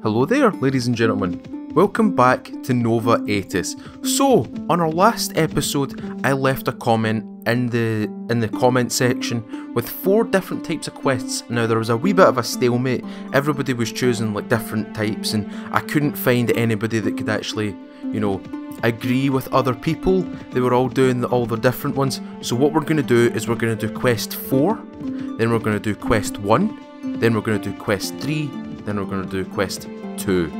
Hello there, ladies and gentlemen. Welcome back to Nova Aetas. So, on our last episode, I left a comment in the comment section with 4 different types of quests. Now, there was a wee bit of a stalemate. Everybody was choosing like different types, and I couldn't find anybody that could actually, you know, agree with other people. They were all doing all the different ones. So what we're going to do is we're going to do quest 4, then we're going to do quest 1, then we're going to do quest 3, then we're going to do quest 2.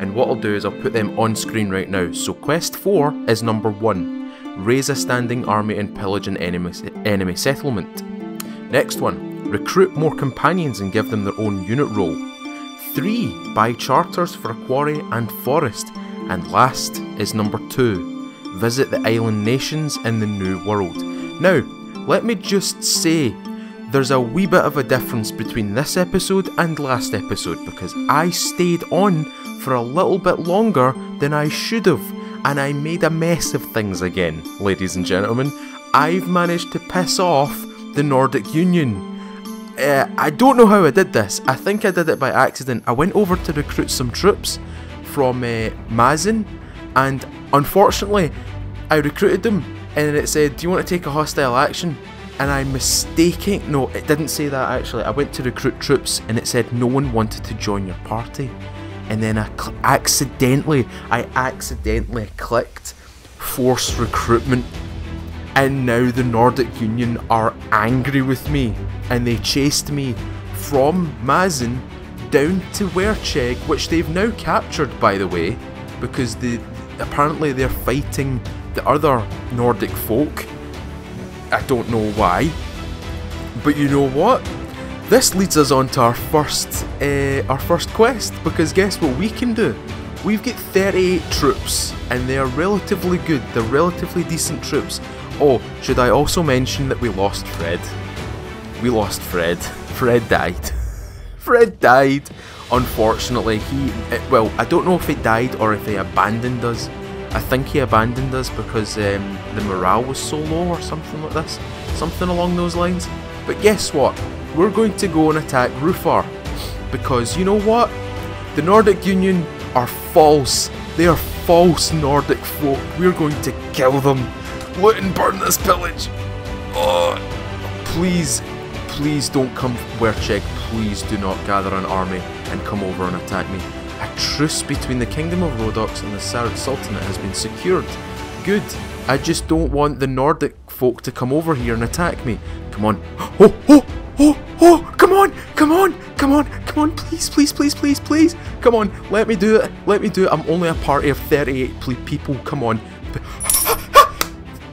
And what I'll do is I'll put them on screen right now. So quest 4 is number 1. Raise a standing army and pillage an enemy settlement. Next one. Recruit more companions and give them their own unit role. 3. Buy charters for a quarry and forest. And last is number 2. Visit the island nations in the New World. Now, let me just say, there's a wee bit of a difference between this episode and last episode because I stayed on for a little bit longer than I should have and I made a mess of things again, ladies and gentlemen. I've managed to piss off the Nordic Union. I don't know how I did this. I think I did it by accident. I went over to recruit some troops from Mazin and unfortunately I recruited them and it said, do you want to take a hostile action? And I mistaken, no, it didn't say that actually. I went to recruit troops and it said no one wanted to join your party. And then I accidentally clicked force recruitment. And now the Nordic Union are angry with me. And they chased me from Mazin down to Wercheg, which they've now captured, by the way, because apparently they're fighting the other Nordic folk. I don't know why, but you know what? This leads us on to our first quest, because guess what we can do? We've got 38 troops, and they are relatively good. They're relatively decent troops. Oh, should I also mention that we lost Fred? We lost Fred. Fred died. Fred died. Unfortunately, well, I don't know if he died or if he abandoned us. I think he abandoned us because the morale was so low or something like this. Something along those lines. But guess what? We're going to go and attack Rufar. Because you know what? The Nordic Union are false. They are false Nordic folk. We're going to kill them. Loot and burn this pillage. Oh, please, please don't come Wercheg. Please do not gather an army and come over and attack me. A truce between the Kingdom of Rodox and the Sarad Sultanate has been secured. Good. I just don't want the Nordic folk to come over here and attack me. Come on. Oh, oh, oh, oh, come on, come on, come on, come on, please, please, please, please, please. Come on, let me do it, let me do it. I'm only a party of 38 people, come on.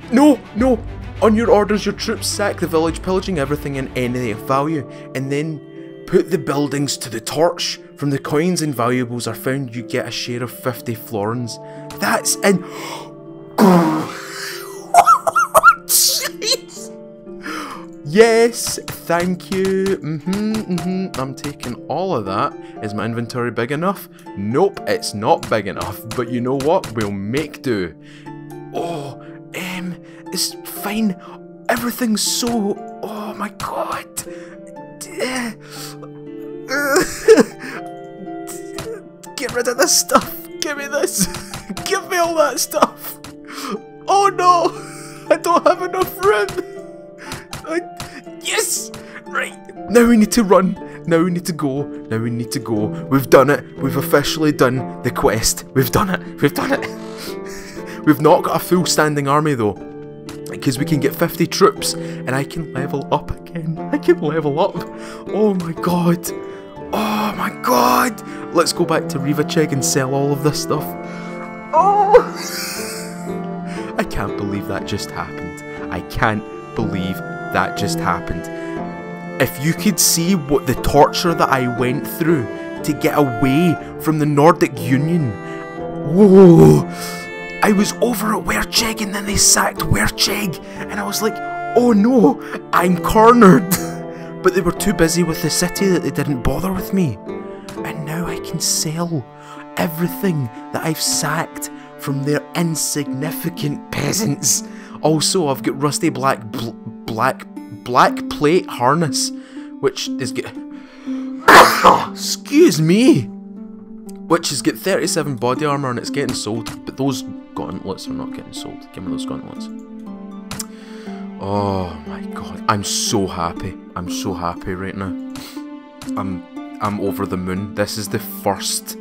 No, no. On your orders, your troops sack the village, pillaging everything and anything of value, and then put the buildings to the torch. From the coins and valuables are found, you get a share of 50 florins. That's in... Jeez. Yes, thank you. I'm taking all of that. Is my inventory big enough? Nope, it's not big enough. But you know what? We'll make do. Oh, it's fine. Everything's so... Oh my god. Get rid of this stuff. Give me this. Give me all that stuff. Oh no, I don't have enough room. Yes. Right. Now we need to run. Now we need to go. Now we need to go. We've done it. We've officially done the quest. We've done it. We've done it. We've not got a full standing army though, because we can get 50 troops and I can level up again. I can level up. Oh my god. Oh my god! Let's go back to Rivacheg and sell all of this stuff. Oh! I can't believe that just happened. I can't believe that just happened. If you could see what the torture that I went through to get away from the Nordic Union. Whoa! I was over at Wercheg and then they sacked Wercheg and I was like, oh no, I'm cornered. But they were too busy with the city that they didn't bother with me. And now I can sell everything that I've sacked from their insignificant peasants. Also, I've got rusty black plate harness, which is... Excuse me! Witches get 37 body armour and it's getting sold, but those gauntlets are not getting sold. Give me those gauntlets. Oh my god, I'm so happy. I'm so happy right now. I'm over the moon. This is the first...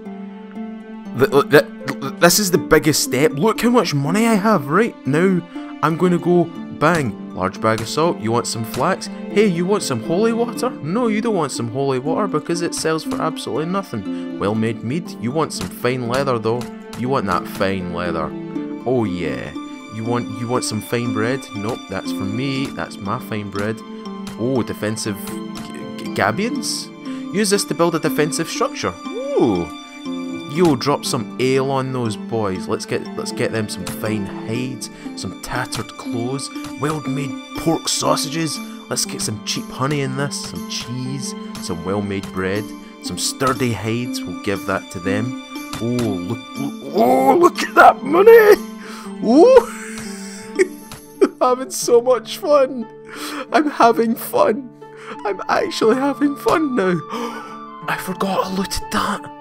This is the biggest step. Look how much money I have right now. I'm going to go, bang, large bag of salt. You want some flax? Hey, you want some holy water? No, you don't want some holy water because it sells for absolutely nothing. Well-made mead. You want some fine leather though. You want that fine leather. Oh yeah. You want some fine bread? Nope, that's for me. That's my fine bread. Oh, defensive gabions? Use this to build a defensive structure. Ooh. Yo, drop some ale on those boys. Let's get them some fine hides, some tattered clothes, well-made pork sausages. Let's get some cheap honey in this, some cheese, some well-made bread, some sturdy hides. We'll give that to them. Oh, look at that money! Oh, I'm having so much fun. I'm having fun. I'm actually having fun now. I forgot I looted that.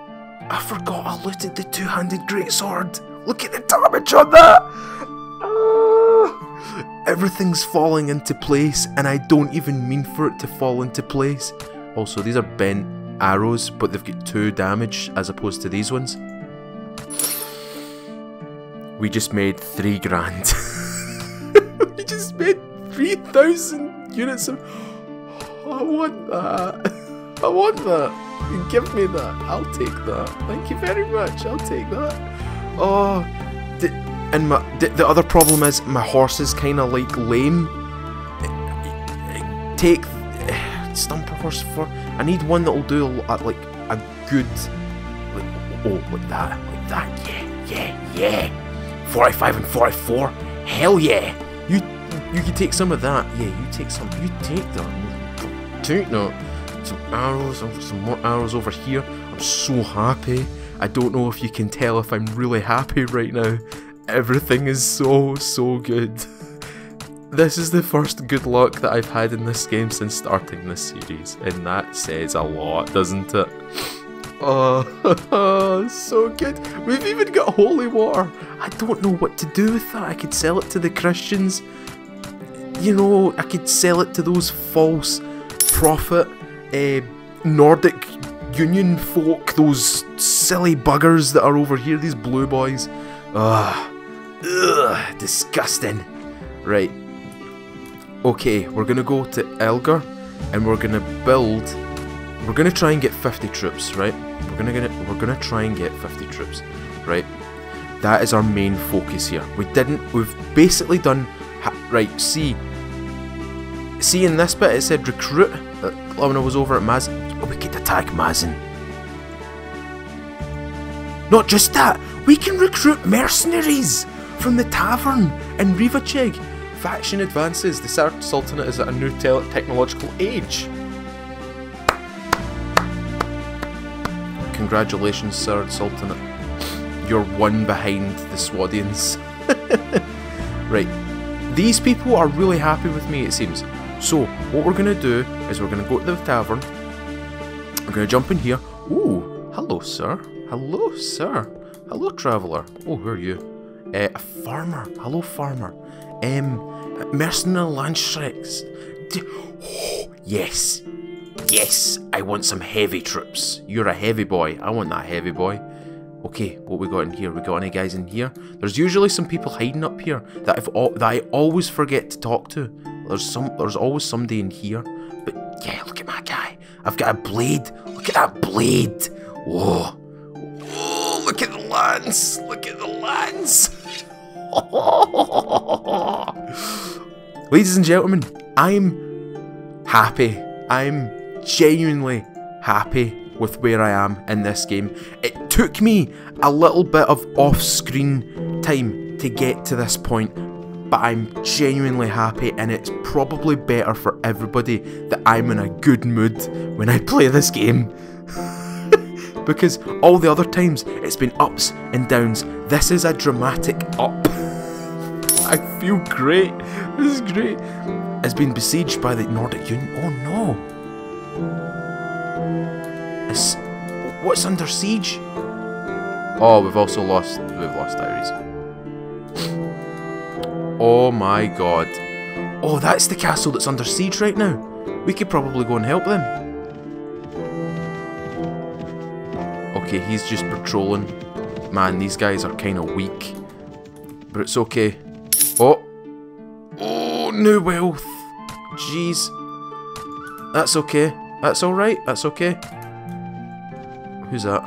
I forgot I looted the two-handed greatsword. Look at the damage on that! Everything's falling into place and I don't even mean for it to fall into place. Also, these are bent arrows, but they've got 2 damage as opposed to these ones. We just made 3 grand. We just made 3,000 units of... Oh, I want that. I want that. Give me that. I'll take that. Thank you very much. I'll take that. Oh, the other problem is my horse is kind of like lame. Stump a horse for. I need one that'll do like a good. Like that. Yeah. 45 and 44. Hell yeah. You can take some of that. Yeah, you take some. You take that. Take that. Some arrows, some more arrows over here. I'm so happy. I don't know if you can tell if I'm really happy right now. Everything is so good. This is the first good luck that I've had in this game since starting this series, and that says a lot, doesn't it? Oh, so good. We've even got holy water. I don't know what to do with that. I could sell it to the Christians. You know, I could sell it to those false prophet Nordic Union folk, those silly buggers that are over here, these blue boys. Ugh, disgusting. Right. Okay, we're gonna go to Elgar and we're gonna try and get 50 troops, right? We're gonna try and get 50 troops, right? That is our main focus here. We've basically done, right, see in this bit it said recruit. When I was over at Mazin, we could attack Mazin. Not just that, we can recruit mercenaries from the tavern in Rivacheg. Faction advances. The Sarad Sultanate is at a new technological age. Congratulations, Sarad Sultanate. You're one behind the Swadians. Right. These people are really happy with me, it seems. So, what we're going to do is we're going to go to the tavern, we're going to jump in here. Ooh, hello sir, hello sir, hello traveller. Oh, who are you? A farmer, hello farmer. Mercenary Landstreiks. Oh, yes, I want some heavy troops. You're a heavy boy, I want that heavy boy. Okay, what we got in here? We got any guys in here? There's usually some people hiding up here that I always forget to talk to. There's always somebody in here. But yeah, look at my guy. I've got a blade. Look at that blade. Whoa. Whoa, look at the lance. Look at the lance. Ladies and gentlemen, I'm happy. I'm genuinely happy with where I am in this game. It took me a little bit of off-screen time to get to this point, but I'm genuinely happy, and it's probably better for everybody that I'm in a good mood when I play this game. Because all the other times it's been ups and downs. This is a dramatic up. I feel great. This is great. It's been besieged by the Nordic Union. Oh no. What's under siege? Oh, we've lost diaries. Oh my god. Oh, that's the castle that's under siege right now. We could probably go and help them. Okay, he's just patrolling. Man, these guys are kind of weak. But it's okay. Oh. Oh, no wealth. Jeez. That's okay. That's alright. That's okay. Who's that?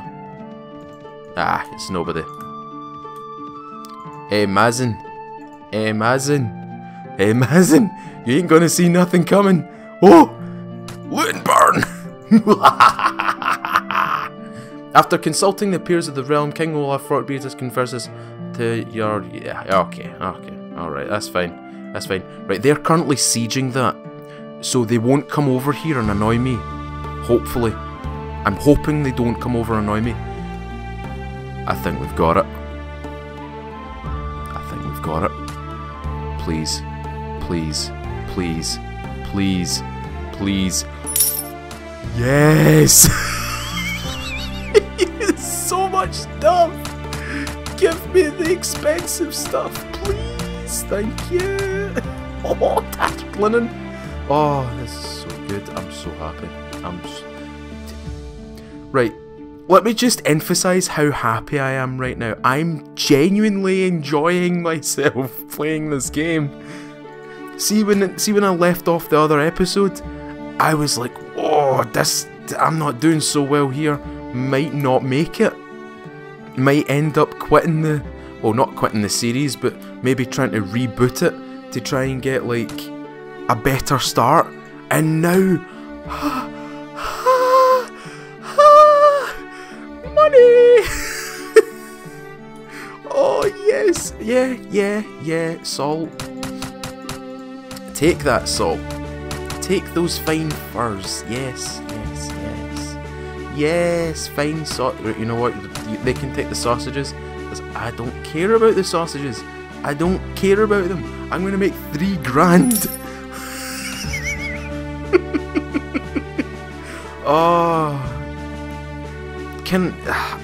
Ah, it's nobody. Hey, Mazin. Hey, Mazin. Hey, Mazin. You ain't gonna see nothing coming. Oh! Loot and burn! After consulting the peers of the realm, King Olaf Rothbeard has converses to your... Yeah, okay, okay. Alright, that's fine. That's fine. Right, they're currently sieging that. So they won't come over here and annoy me. Hopefully. I'm hoping they don't come over and annoy me. I think we've got it. I think we've got it. Please. Please. Please. Please. Please. Yes! So much stuff! Give me the expensive stuff, please! Thank you! Oh, that's linen! Oh, this is so good. I'm so happy. Right. Let me just emphasize how happy I am right now. I'm genuinely enjoying myself playing this game. See when I left off the other episode, I was like, oh, this, I'm not doing so well here, might not make it, might end up quitting the, well, not quitting the series, but maybe trying to reboot it to try and get like a better start. And now, money. Oh yes, yeah, salt. Take that salt. Take those fine furs. Yes, yes, yes. Yes, fine sausage. You know what? They can take the sausages. I don't care about the sausages. I don't care about them. I'm going to make 3 grand. Oh.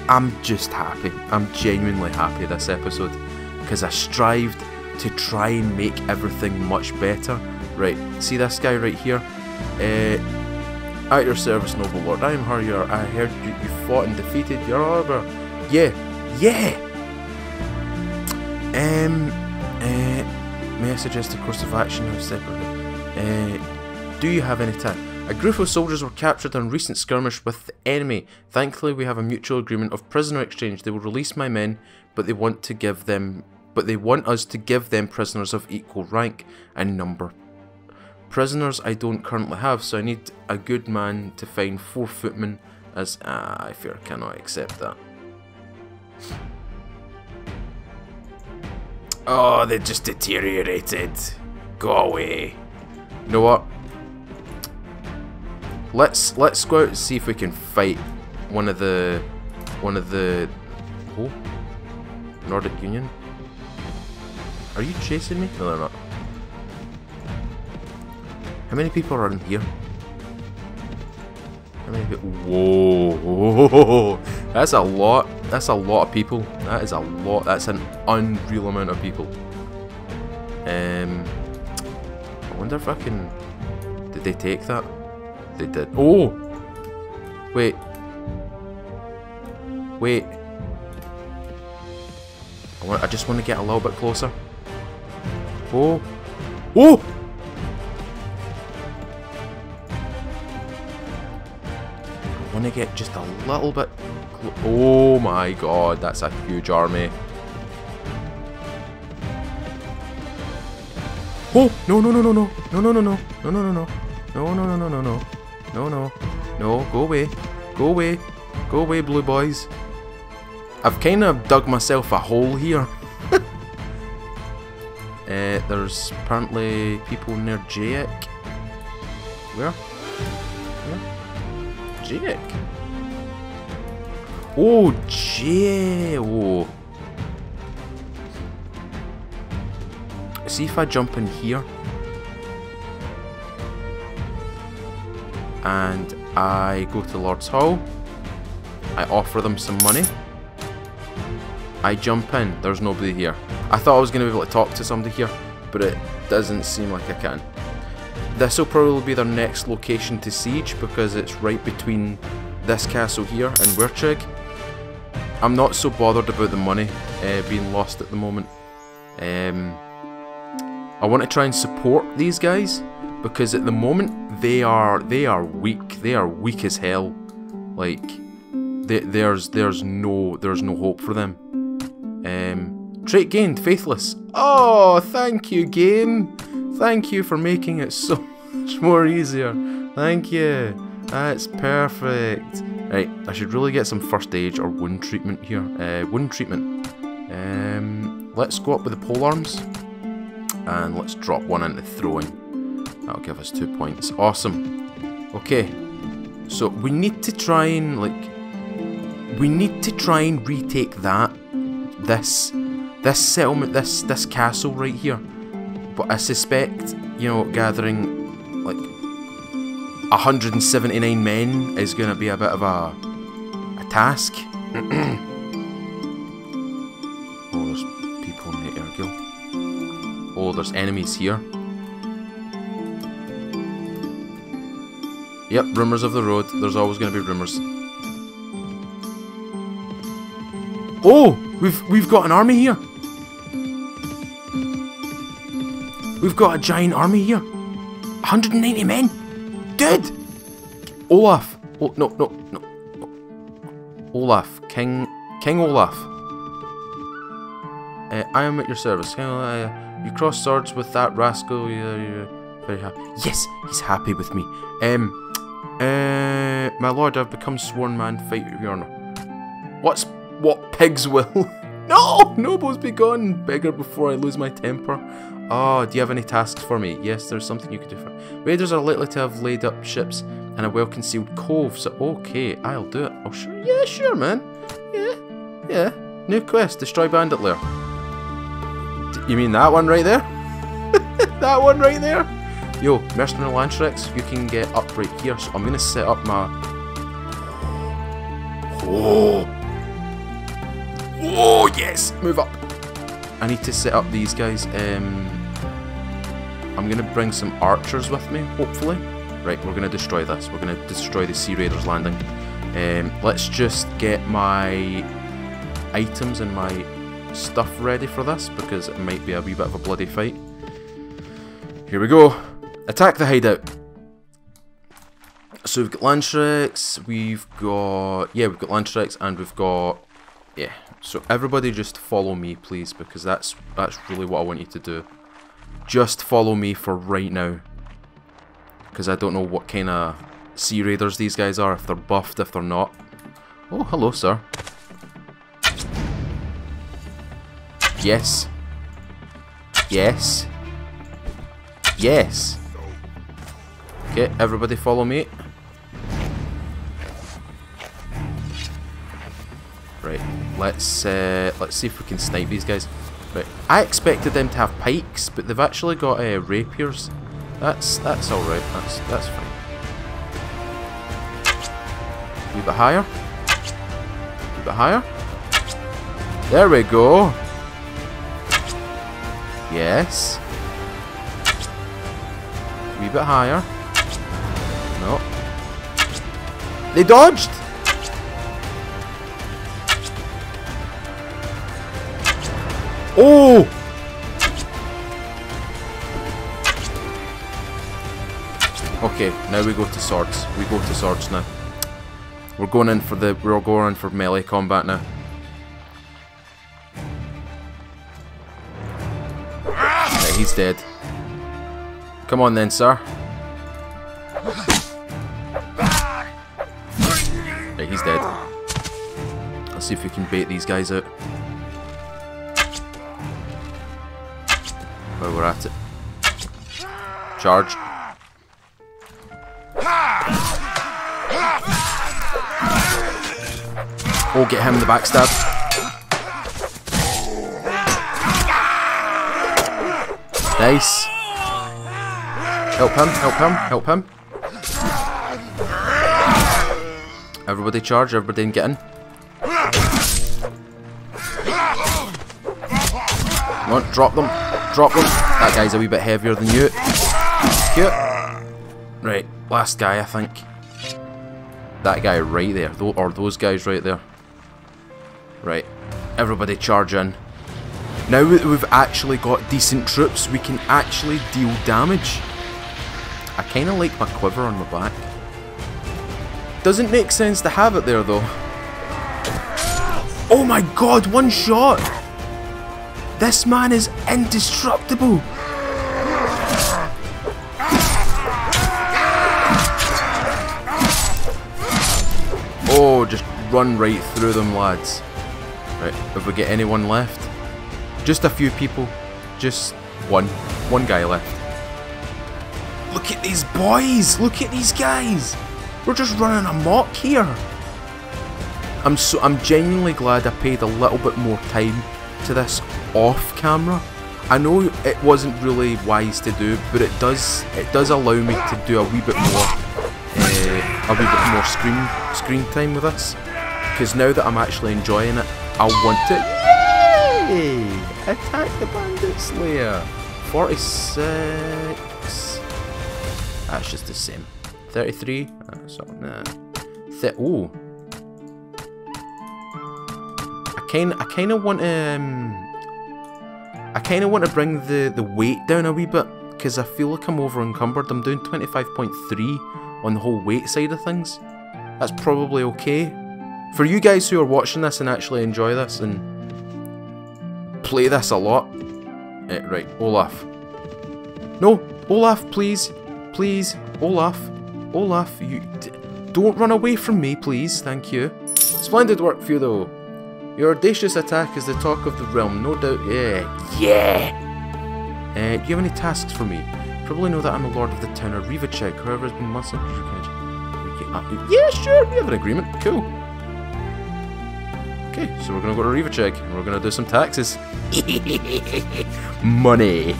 I'm just happy. I'm genuinely happy this episode. Because I strived to try and make everything much better. Right, see this guy right here? At your service, noble lord. I am Harrier. I heard you fought and defeated your armor. Yeah, yeah! May I suggest a course of action now separately? Do you have any time? A group of soldiers were captured in a recent skirmish with the enemy. Thankfully, we have a mutual agreement of prisoner exchange. They will release my men, but they want to give them... But they want us to give them prisoners of equal rank and number. Prisoners I don't currently have, so I need a good man to find 4 footmen, as I fear I cannot accept that. Oh, they just deteriorated. Go away. You know what? Let's go out and see if we can fight one of the oh, Nordic Union. Are you chasing me? No, they're not. How many people are in here? How many people? Whoa! That's a lot. That's a lot of people. That is a lot. That's an unreal amount of people. I wonder if I can... Did they take that? They did. Oh! Wait. Wait. I just want to get a little bit closer. Oh! Oh! I want to get just a little bit... Oh my god, that's a huge army. Oh! No, no, no, no, no. No, no, no, no. No, no, no, no. No, no, no, no, no. No, no. No, go away. Go away. Go away, blue boys. I've kind of dug myself a hole here. There's apparently people near Jayek. Where? Where? Jayek. Oh, Jayek. See if I jump in here. And I go to Lord's Hall. I offer them some money. I jump in, there's nobody here. I thought I was going to be able to talk to somebody here, but it doesn't seem like I can. This will probably be their next location to siege, because it's right between this castle here and Wercheg. I'm not so bothered about the money being lost at the moment. I want to try and support these guys, because at the moment they are weak. They are weak as hell. Like there's no hope for them. Trait gained, faithless. Oh, thank you, game. Thank you for making it so much more easier. Thank you. That's perfect. Right, I should really get some first aid or wound treatment here. Wound treatment. Let's go up with the polearms. And let's drop one into throwing. That'll give us 2 points. Awesome. Okay. So we need to try and, like, we need to try and retake that. This settlement, this castle right here. But I suspect, you know, gathering, like, 179 men is going to be a bit of a task. Oh, there's people in the Ergil. Oh, there's enemies here. Yep, rumours of the road. There's always going to be rumours. Oh, we've got an army here. We've got a giant army here. 190 men. Dude! Olaf! Oh, no. Olaf. King Olaf. I am at your service. You crossed swords with that rascal. You're very happy. Yes, he's happy with me. My lord, I've become sworn man. Fight with your honor. What pigs will? No! Nobles be gone! Beggar before I lose my temper. Oh, do you have any tasks for me? Yes, there's something you could do for me. Raiders are likely to have laid up ships and a well-concealed cove, so okay, I'll do it. Oh, sure. Yeah, sure, man. Yeah. New quest, destroy bandit lair. You mean that one right there? That one right there? Yo, mercenary lance tricks, you can get up right here, so I'm going to set up my... Oh! Oh, yes! Move up! I need to set up these guys. I'm going to bring some archers with me, hopefully. Right, we're going to destroy this. We're going to destroy the Sea Raiders landing. Let's just get my items and my stuff ready for this, because it might be a wee bit of a bloody fight. Here we go. Attack the hideout. So we've got Landshreks, we've got... Yeah, we've got Landshreks, and we've got... Yeah, so everybody just follow me, please, because that's really what I want you to do. Just follow me for right now. Because I don't know what kind of Sea Raiders these guys are, if they're buffed, if they're not. Oh, hello, sir. Yes. Yes. Yes. Okay, everybody follow me. Right, let's see if we can snipe these guys. Right, I expected them to have pikes, but they've actually got rapiers. That's all right. That's fine. A bit higher. A bit higher. There we go. Yes. A wee bit higher. No. They dodged. Oh! Okay, now we go to swords. We go to swords now. We're going in for melee combat now. Right, he's dead. Come on then, sir. Right, he's dead. Let's see if we can bait these guys out. We're at it. Charge. Oh, get him in the backstab. Nice. Help him, help him, help him. Everybody charge, everybody and get in. Come on, drop them. Drop them. That guy's a wee bit heavier than you. Cute. Right, last guy, I think. That guy right there. Or those guys right there. Right. Everybody charge in. Now that we've actually got decent troops, we can actually deal damage. I kind of like my quiver on my back. Doesn't make sense to have it there though. Oh my god, one shot! This man is indestructible! Oh, just run right through them, lads. Right, have we got anyone left? Just a few people. Just one guy left. Look at these boys! Look at these guys! We're just running amok here! I'm genuinely glad I paid a little bit more time to this off camera. I know it wasn't really wise to do, but it does allow me to do a wee bit more screen time with this, because now that I'm actually enjoying it, I want it. Yay! Attack the Bandit Slayer! 46... That's just the same. 33? Oh, so, nah. Ooh! I kind of want to bring the weight down a wee bit, because I feel like I'm over encumbered. I'm doing 25.3 on the whole weight side of things. That's probably okay. For you guys who are watching this and actually enjoy this and play this a lot. Right, Olaf. No, Olaf, please. Please, Olaf. Olaf, you... Don't run away from me, please. Thank you. Splendid work, Feudal. Your audacious attack is the talk of the realm, no doubt. Yeah. Yeah! Do you have any tasks for me? You probably know that I'm a lord of the town of Rivacheg, however it's been months since you can... Yeah, sure, we have an agreement. Cool. Okay, so we're gonna go to Rivacheg and we're gonna do some taxes. Money!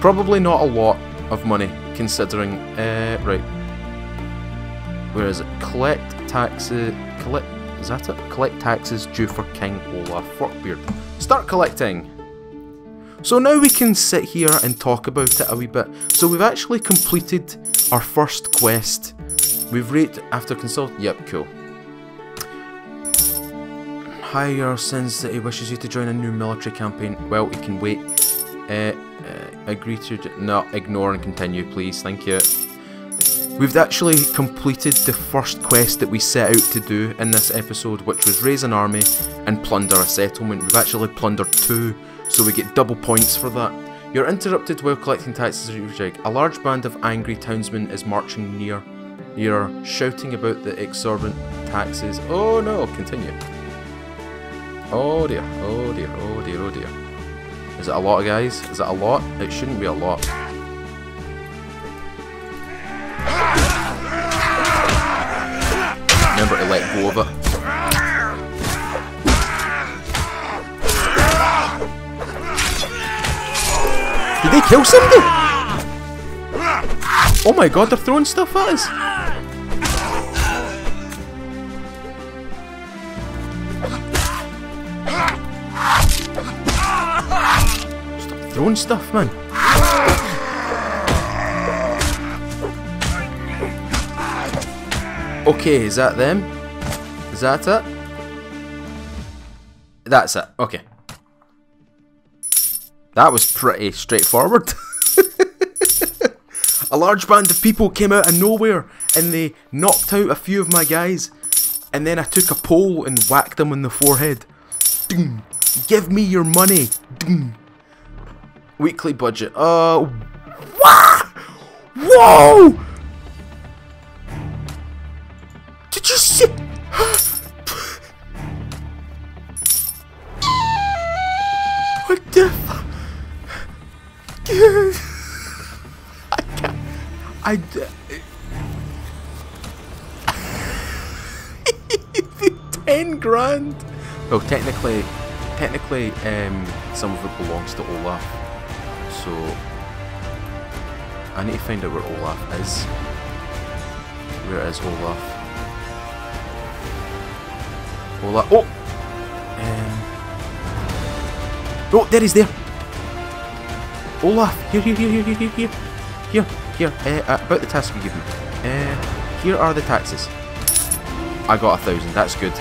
Probably not a lot of money, considering... right. Where is it? Collect taxes... Collect... Is that it? Collect taxes due for King Olaf Rothbeard. Start collecting! So now we can sit here and talk about it a wee bit. So we've actually completed our first quest. We've rated after consult. Yep, cool. Higher sins that he wishes you to join a new military campaign. Well, he can wait. Agree to... No, ignore and continue, please. Thank you. We've actually completed the first quest that we set out to do in this episode, which was raise an army and plunder a settlement. We've actually plundered two, so we get double points for that. You're interrupted while collecting taxes at Rivacheg. A large band of angry townsmen is marching near, shouting about the exorbitant taxes. Oh no, continue. Oh dear, oh dear, oh dear, oh dear. Is it a lot, guys? Is it a lot? It shouldn't be a lot. Remember to let go of it. Did they kill somebody? Oh my god, they're throwing stuff at us! Stop throwing stuff, man. Okay, is that them? Is that it? That's it, okay. That was pretty straightforward. A large band of people came out of nowhere and they knocked out a few of my guys, and then I took a pole and whacked them in the forehead. Doom. Give me your money. Doom. Weekly budget. Whoa! What the fuck? I can't. $10 grand. Well, technically, some of it belongs to Olaf. So I need to find out where Olaf is. Where is Olaf? Olaf. Oh! Oh, there he's there. Olaf, here. About the task we give him. Here are the taxes. I got 1,000. That's good.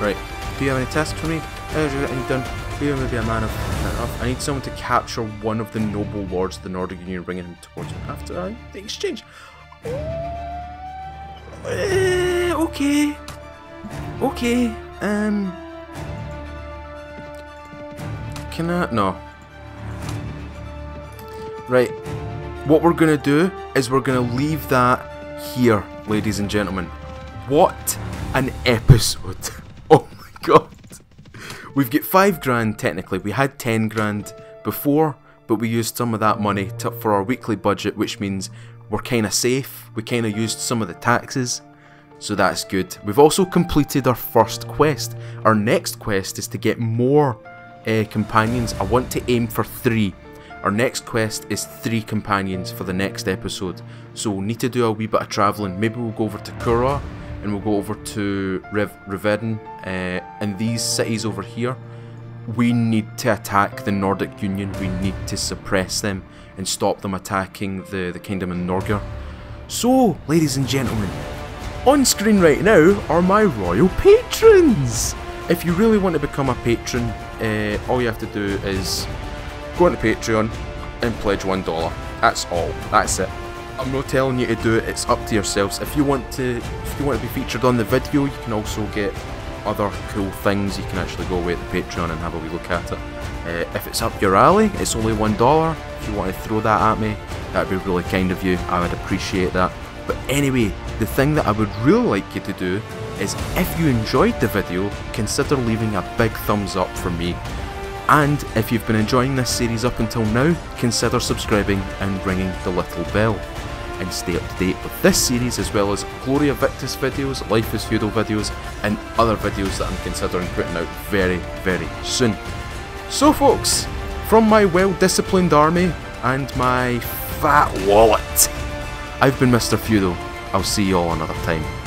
Right. Do you have any tasks for me? I'm done. Here may be a man of. I need someone to capture one of the noble lords of the Nordic Union, bringing him towards him after the exchange. Okay. Can I? No. Right. What we're gonna do is we're gonna leave that here, ladies and gentlemen. What an episode! Oh my god. We've got 5 grand technically. We had 10 grand before, but we used some of that money for our weekly budget, which means we're kind of safe. We kind of used some of the taxes, so that's good. We've also completed our first quest. Our next quest is to get more companions. I want to aim for 3. Our next quest is 3 companions for the next episode, so we'll need to do a wee bit of travelling. Maybe we'll go over to Kura, and we'll go over to Rivacheg, and these cities over here. We need to attack the Nordic Union. We need to suppress them and stop them attacking the Kingdom of Norgur. So, ladies and gentlemen, on screen right now are my royal patrons! If you really want to become a patron, all you have to do is go onto Patreon and pledge $1. That's all. That's it. I'm not telling you to do it. It's up to yourselves. If you want to be featured on the video, you can also get other cool things. You can actually go away at the Patreon and have a wee look at it. If it's up your alley, it's only $1. If you want to throw that at me, that'd be really kind of you. I would appreciate that. But anyway, the thing that I would really like you to do is, if you enjoyed the video, consider leaving a big thumbs up for me. And if you've been enjoying this series up until now, consider subscribing and ringing the little bell. And stay up to date with this series as well as Gloria Victis videos, Life is Feudal videos, and other videos that I'm considering putting out very, very soon. So folks, from my well-disciplined army and my fat wallet, I've been Mr. Feudal. I'll see you all another time.